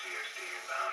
CXD inbound.